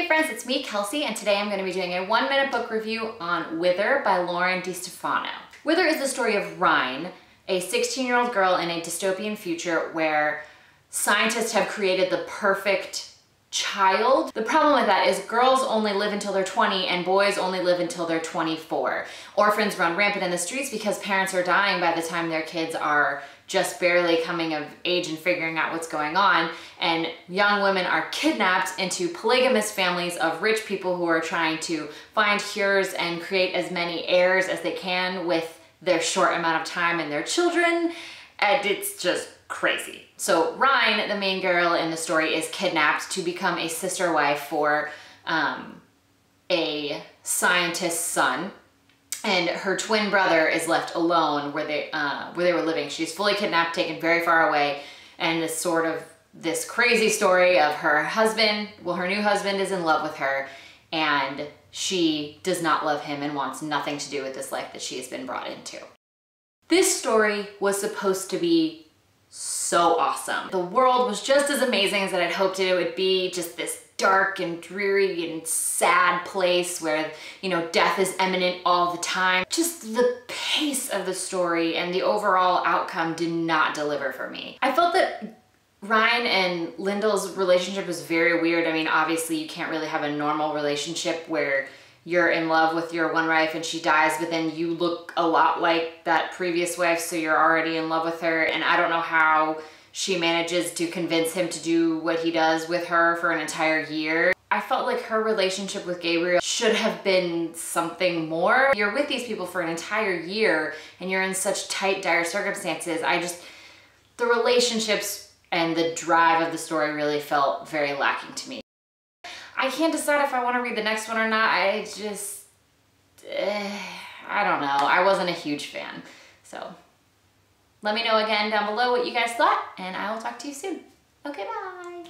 Hey friends, it's me, Kelsey, and today I'm going to be doing a 1-minute book review on Wither by Lauren DeStefano. Wither is the story of Rhine, a 16-year-old girl in a dystopian future where scientists have created the perfect child. The problem with that is girls only live until they're 20 and boys only live until they're 24. Orphans run rampant in the streets because parents are dying by the time their kids are just barely coming of age and figuring out what's going on, and young women are kidnapped into polygamous families of rich people who are trying to find cures and create as many heirs as they can with their short amount of time and their children, and it's just crazy. So Rhine, the main girl in the story, is kidnapped to become a sister wife for a scientist's son. And her twin brother is left alone where they were living. She's fully kidnapped, taken very far away, and is sort of this crazy story of her husband. Well, her new husband is in love with her, and she does not love him and wants nothing to do with this life that she has been brought into. This story was supposed to be so awesome. The world was just as amazing as I'd hoped it would be, just this dark and dreary and sad place where, you know, death is imminent all the time. Just the pace of the story and the overall outcome did not deliver for me. I felt that Rhine and Lindel's relationship was very weird. I mean, obviously you can't really have a normal relationship where you're in love with your one wife and she dies, but then you look a lot like that previous wife, so you're already in love with her, and I don't know how she manages to convince him to do what he does with her for an entire year. I felt like her relationship with Gabriel should have been something more. You're with these people for an entire year and you're in such tight, dire circumstances. The relationships and the drive of the story really felt very lacking to me. I can't decide if I want to read the next one or not. I just, I don't know. I wasn't a huge fan, so. Let me know again down below what you guys thought, and I will talk to you soon. Okay, bye!